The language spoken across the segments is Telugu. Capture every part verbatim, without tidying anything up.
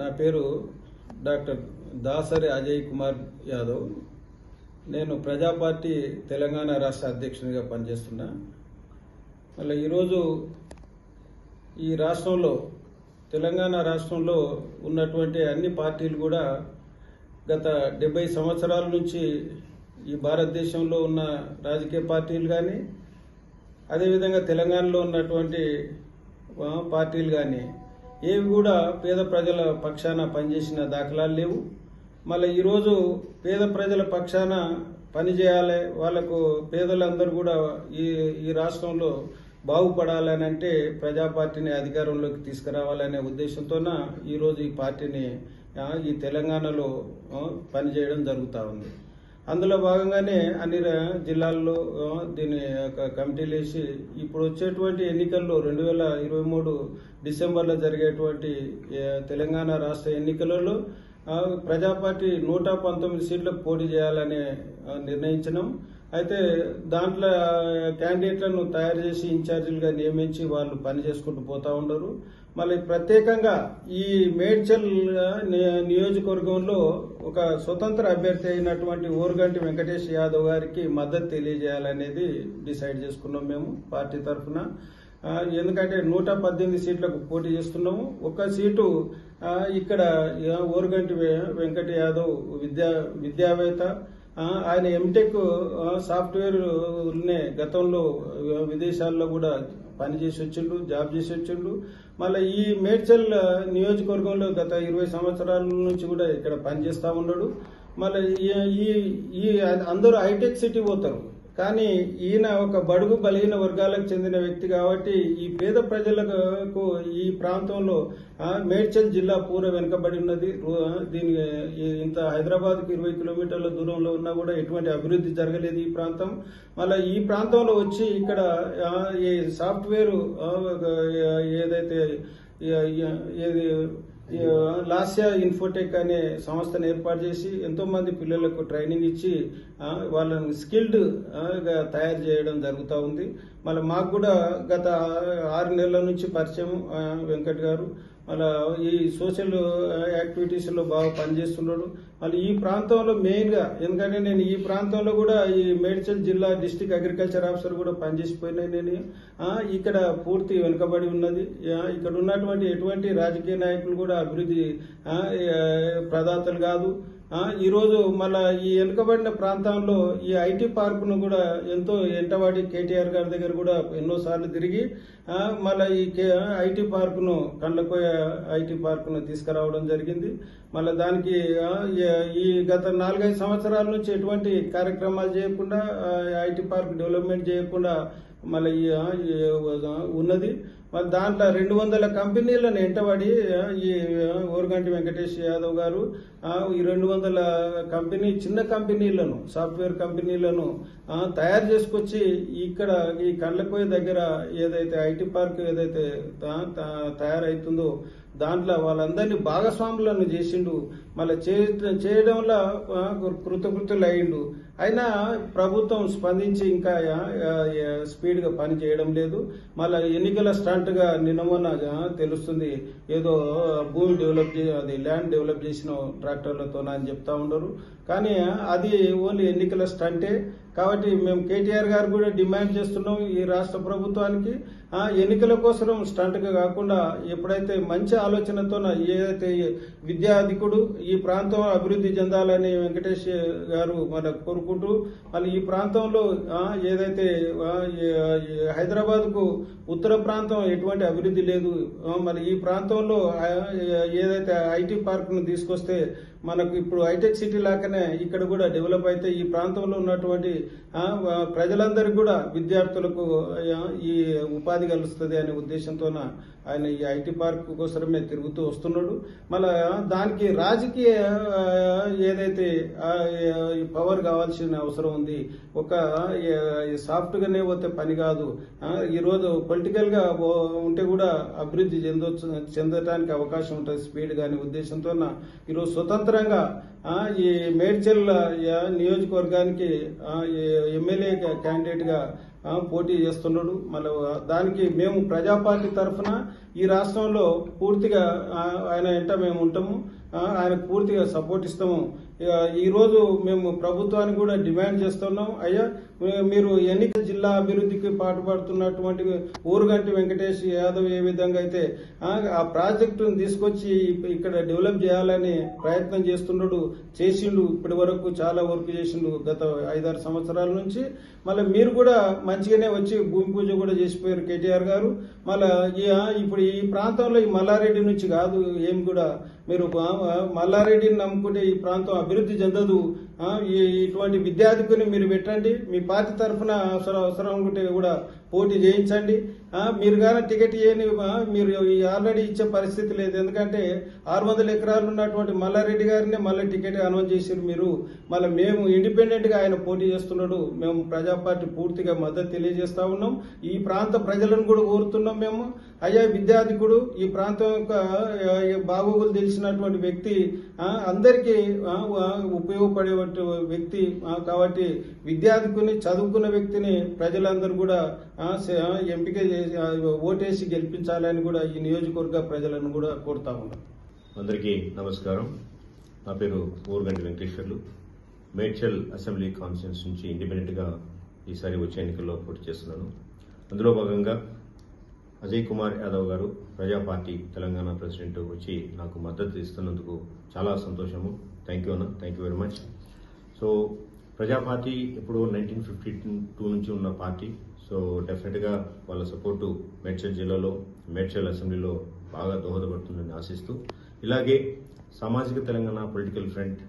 నా పేరు డాక్టర్ దాసరి అజయ్ కుమార్ యాదవ్. నేను ప్రజా పార్టీ తెలంగాణ రాష్ట్ర అధ్యక్షునిగా పనిచేస్తున్నా. మళ్ళీ ఈరోజు ఈ రాష్ట్రంలో తెలంగాణ రాష్ట్రంలో ఉన్నటువంటి అన్ని పార్టీలు కూడా గత డెబ్బై సంవత్సరాల నుంచి ఈ భారతదేశంలో ఉన్న రాజకీయ పార్టీలు కానీ అదేవిధంగా తెలంగాణలో ఉన్నటువంటి పార్టీలు కానీ ఏవి కూడా పేద ప్రజల పక్షాన పనిచేసిన దాఖలాలు లేవు. మళ్ళీ ఈరోజు పేద ప్రజల పక్షాన పనిచేయాలి, వాళ్ళకు పేదలందరూ కూడా ఈ ఈ రాష్ట్రంలో బాగుపడాలని అంటే ప్రజా పార్టీని అధికారంలోకి తీసుకురావాలనే ఉద్దేశంతోన ఈరోజు ఈ పార్టీని ఈ తెలంగాణలో పనిచేయడం జరుగుతూ ఉంది. అందులో భాగంగానే అన్ని జిల్లాల్లో దీని కమిటీలు వేసి ఇప్పుడు వచ్చేటువంటి ఎన్నికల్లో రెండు వేల ఇరవై మూడు డిసెంబర్లో జరిగేటువంటి తెలంగాణ రాష్ట్ర ఎన్నికలలో ప్రజా పార్టీ నూట పంతొమ్మిది సీట్లకు పోటీ చేయాలని నిర్ణయించడం. అయితే దాంట్లో క్యాండిడేట్లను తయారు చేసి ఇన్ఛార్జీలుగా నియమించి వాళ్ళు పనిచేసుకుంటూ పోతూ ఉండరు. మళ్ళీ ప్రత్యేకంగా ఈ మేడ్చల్ నియోజకవర్గంలో ఒక స్వతంత్ర అభ్యర్థి అయినటువంటి ఓరుగంటి వెంకటేశ్ యాదవ్ గారికి మద్దతు తెలియజేయాలనేది డిసైడ్ చేసుకున్నాం మేము పార్టీ తరఫున. ఎందుకంటే నూట పద్దెనిమిది సీట్లకు పోటీ చేస్తున్నాము. ఒక సీటు ఇక్కడ ఓరుగంటి వెంకట యాదవ్ విద్యా విద్యావేత్త, ఆయన ఎంటెక్ సాఫ్ట్వేర్ గతంలో విదేశాల్లో కూడా పనిచేసి వచ్చిండు, జాబ్ చేసి వచ్చిండు. మళ్ళీ ఈ మేడ్చల్ నియోజకవర్గంలో గత ఇరవై సంవత్సరాల నుంచి కూడా ఇక్కడ పనిచేస్తూ ఉన్నాడు. మళ్ళీ ఈ ఈ అందరూ హైటెక్ సిటీ పోతారు, కానీ ఈయన ఒక బడుగు బలహీన వర్గాలకు చెందిన వ్యక్తి కాబట్టి ఈ పేద ప్రజలకు ఈ ప్రాంతంలో మేడ్చల్ జిల్లా పూర్వ వెనుకబడి ఉన్నది. దీని ఇంత హైదరాబాద్కు ఇరవై కిలోమీటర్ల దూరంలో ఉన్నా కూడా ఎటువంటి అభివృద్ధి జరగలేదు ఈ ప్రాంతం. మళ్ళీ ఈ ప్రాంతంలో వచ్చి ఇక్కడ ఈ సాఫ్ట్వేర్ ఏదైతే ఏది లాస్యా ఇన్ఫోటెక్ అనే సంస్థను ఏర్పాటు చేసి ఎంతో మంది పిల్లలకు ట్రైనింగ్ ఇచ్చి వాళ్ళని స్కిల్డ్ గా తయారు చేయడం జరుగుతూ ఉంది. మళ్ళీ మాకు కూడా గత ఆరు నెలల నుంచి పరిచయం వెంకట్ గారు. మళ్ళీ ఈ సోషల్ యాక్టివిటీస్లో బాగా పనిచేస్తున్నాడు. మళ్ళీ ఈ ప్రాంతంలో మెయిన్గా ఎందుకంటే నేను ఈ ప్రాంతంలో కూడా ఈ మేడ్చల్ జిల్లా డిస్టిక్ అగ్రికల్చర్ ఆఫీసర్ కూడా పనిచేసిపోయినాయి. నేను ఇక్కడ పూర్తి వెనుకబడి ఉన్నది. ఇక్కడ ఉన్నటువంటి ఎటువంటి రాజకీయ నాయకులు కూడా అభివృద్ధి ప్రదాతలు కాదు. ఈరోజు మళ్ళా ఈ వెనుకబడిన ప్రాంతంలో ఈ ఐటీ పార్కును కూడా ఎంతో ఎంటవాడి కేటీఆర్ గారి దగ్గర కూడా ఎన్నోసార్లు తిరిగి మళ్ళీ ఈ ఐటీ పార్కును కండ్లకోయ ఐటీ పార్కును తీసుకురావడం జరిగింది. మళ్ళీ దానికి ఈ గత నాలుగైదు సంవత్సరాల నుంచి ఎటువంటి కార్యక్రమాలు చేయకుండా ఐటీ పార్క్ డెవలప్మెంట్ చేయకుండా మళ్ళీ ఉన్నది. మరి దాంట్లో రెండు వందల కంపెనీలను ఎంటబడి ఈ ఓరుగంటి వెంకటేశ్ యాదవ్ గారు ఈ రెండు వందల కంపెనీ చిన్న కంపెనీలను సాఫ్ట్వేర్ కంపెనీలను తయారు చేసుకొచ్చి ఇక్కడ ఈ కండ్లకోయ దగ్గర ఏదైతే ఐటీ పార్క్ ఏదైతే తయారైతుందో దాంట్లో వాళ్ళందరినీ భాగస్వాములను చేసిండు. మళ్ళీ చేయడంలో కృతకృతులు అయ్యిండు. అయినా ప్రభుత్వం స్పందించి ఇంకా స్పీడ్గా పని చేయడం లేదు. మళ్ళీ ఎన్నికల స్టాంట్గా నిన్న తెలుస్తుంది ఏదో భూమి డెవలప్ అది ల్యాండ్ డెవలప్ చేసిన ట్రాక్టర్లతో అని చెప్తా ఉండరు, కానీ అది ఓన్లీ ఎన్నికల స్టంటే. కాబట్టి మేము కేటీఆర్ గారు కూడా డిమాండ్ చేస్తున్నాం ఈ రాష్ట్ర ప్రభుత్వానికి, ఎన్నికల కోసం స్టంట్గా కాకుండా ఎప్పుడైతే మంచి ఆలోచనతో ఏదైతే విద్యాధికుడు ఈ ప్రాంతం అభివృద్ధి చెందాలని వెంకటేష్ గారు మన కోరుకుంటూ మళ్ళీ ఈ ప్రాంతంలో ఏదైతే హైదరాబాద్కు ఉత్తర ప్రాంతం ఎటువంటి అభివృద్ధి లేదు. మరి ఈ ప్రాంతంలో ఏదైతే ఐటీ పార్క్ను తీసుకొస్తే మనకు ఇప్పుడు హైటెక్ సిటీ లాగానే ఇక్కడ కూడా డెవలప్ అయితే ఈ ప్రాంతంలో ఉన్నటువంటి ప్రజలందరికీ కూడా విద్యార్థులకు ఈ ఉపాధి కలుస్తుంది అనే ఉద్దేశంతో ఆయన ఈ ఐటీ పార్క్ కోసమే తిరుగుతూ వస్తున్నాడు. మళ్ళీ దానికి రాజకీయ ఏదైతే పవర్ కావాల్సిన అవసరం ఉంది. ఒక సాఫ్ట్గానే పోతే పని కాదు. ఈరోజు పొలిటికల్గా ఉంటే కూడా అభివృద్ధి చెందొచ్చు చెందడానికి అవకాశం ఉంటుంది స్పీడ్గా అనే ఉద్దేశంతో ఈరోజు స్వతంత్రంగా ఈ మేడ్చల్ నియోజకవర్గానికి ఎమ్మెల్యే క్యాండిడేట్గా పోటీ చేస్తున్నాడు. మళ్ళీ దానికి మేము ప్రజా పార్టీ తరఫున ఈ రాష్ట్రంలో పూర్తిగా ఆయన ఎంట మేము ఉంటాము, ఆయన పూర్తిగా సపోర్ట్ ఇస్తాము. ఈ రోజు మేము ప్రభుత్వాన్ని కూడా డిమాండ్ చేస్తున్నాం, అయ్యా మీరు ఎన్నికల జిల్లా అభివృద్ధికి పాటుపడుతున్నటువంటి ఊరుగంటి వెంకటేష్ యాదవ్ ఏ విధంగా అయితే ఆ ప్రాజెక్టును తీసుకొచ్చి ఇక్కడ డెవలప్ చేయాలని ప్రయత్నం చేస్తున్నాడు, చేసిండు, ఇప్పటి వరకు చాలా వర్క్ చేసిండు గత ఐదారు సంవత్సరాల నుంచి. మళ్ళీ మీరు కూడా మంచిగానే వచ్చి భూమి పూజ కూడా చేసిపోయారు కేటీఆర్ గారు. మళ్ళీ ఇప్పుడు ఈ ప్రాంతంలో ఈ మల్లారెడ్డి నుంచి కాదు, ఏం కూడా మీరు మల్లారెడ్డిని నమ్ముకుంటే ఈ ప్రాంతం అభివృద్ధి చెందదు. ఇటువంటి విద్యార్థిని మీరు పెట్టండి, మీ పార్టీ తరఫున అవసరం అవసరం అనుకుంటే కూడా పోటీ చేయించండి. మీరు కానీ టికెట్ ఇవ్వని మీరు ఆల్రెడీ ఇచ్చే పరిస్థితి లేదు, ఎందుకంటే ఆరు వందల ఎకరాలు ఉన్నటువంటి మల్లారెడ్డి గారిని మళ్ళీ టికెట్ అనౌన్స్ చేసారు మీరు. మళ్ళీ మేము ఇండిపెండెంట్గా ఆయన పోటీ చేస్తున్నాడు, మేము ప్రజా పార్టీ పూర్తిగా మద్దతు తెలియజేస్తా ఉన్నాం. ఈ ప్రాంత ప్రజలను కూడా కోరుతున్నాం మేము, అయ్యా విద్యార్థికుడు ఈ ప్రాంతం యొక్క బాగోగులు తెలిసినటువంటి వ్యక్తి, అందరికీ ఉపయోగపడే వ్యక్తి కాబట్టి విద్యార్థికుని చదువుకున్న వ్యక్తిని ప్రజలందరూ కూడా ఎంపిక చేసి ఓటేసి గెలిపించాలని కూడా ఈ నియోజకవర్గ ప్రజలను కూడా కోరుతా ఉన్నాం. అందరికీ నమస్కారం. నా పేరు ఊరుగంటి వెంకటేశ్వర్లు. మేడ్చల్ అసెంబ్లీ కాన్స్టిట్యూన్స్ నుంచి ఇండిపెండెంట్గా ఈసారి వచ్చే ఎన్నికల్లో పోటీ చేస్తున్నాను. అందులో భాగంగా అజయ్ కుమార్ యాదవ్ గారు, ప్రజా పార్టీ తెలంగాణ ప్రెసిడెంట్, వచ్చి నాకు మద్దతు ఇస్తున్నందుకు చాలా సంతోషము. థ్యాంక్ యూ అన్న, thank you very much. So Praja party ఇప్పుడు నైన్టీన్ ఫిఫ్టీ టూ నుంచి ఉన్న పార్టీ, సో డెఫినెట్గా వాళ్ళ సపోర్టు మేడ్చల్ జిల్లాలో మేడ్చల్ అసెంబ్లీలో బాగా దోహదపడుతుందని ఆశిస్తూ, ఇలాగే సామాజిక Telangana political front,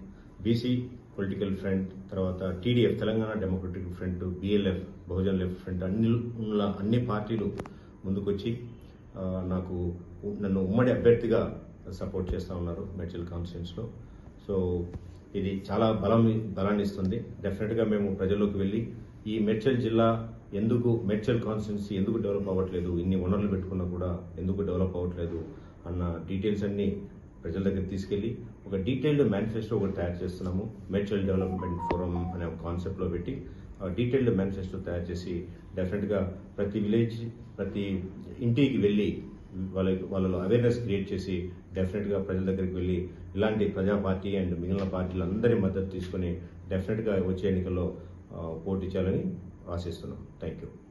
BC political front, తర్వాత TDF Telangana democratic front, BLF Bahujan left front, అన్ని ఉన్న అన్ని పార్టీలు ముందుకొచ్చి నాకు నన్ను ఉమ్మడి అభ్యర్థిగా సపోర్ట్ చేస్తూ ఉన్నారు మేడ్చల్ కాన్స్టిట్యున్సీలో. సో ఇది చాలా బలం బలాన్ని ఇస్తుంది. డెఫినెట్గా మేము ప్రజల్లోకి వెళ్ళి ఈ మేడ్చల్ జిల్లా ఎందుకు, మేడ్చల్ కాన్స్టిట్యున్సీ ఎందుకు డెవలప్ అవ్వట్లేదు, ఇన్ని వనరులు పెట్టుకున్నా కూడా ఎందుకు డెవలప్ అవ్వట్లేదు అన్న డీటెయిల్స్ అన్నీ ప్రజల దగ్గర తీసుకెళ్ళి ఒక డీటెయిల్డ్ మేనిఫెస్టో ఒకటి తయారు చేస్తున్నాము. మేడ్చల్ డెవలప్మెంట్ ఫోరం అనే ఒక కాన్సెప్ట్లో పెట్టి డీటెయిల్డ్ మేనిఫెస్టో తయారు చేసి డెఫినెట్గా ప్రతి విలేజ్, ప్రతి ఇంటికి వెళ్ళి వాళ్ళ వాళ్ళలో అవేర్నెస్ క్రియేట్ చేసి డెఫినెట్గా ప్రజల దగ్గరికి వెళ్ళి ఇలాంటి ప్రజా పార్టీ అండ్ మిగిలిన పార్టీలు అందరి మద్దతు తీసుకుని డెఫినెట్గా వచ్చే ఎన్నికల్లో పోటీ చేయాలని ఆశిస్తున్నాం. Thank you.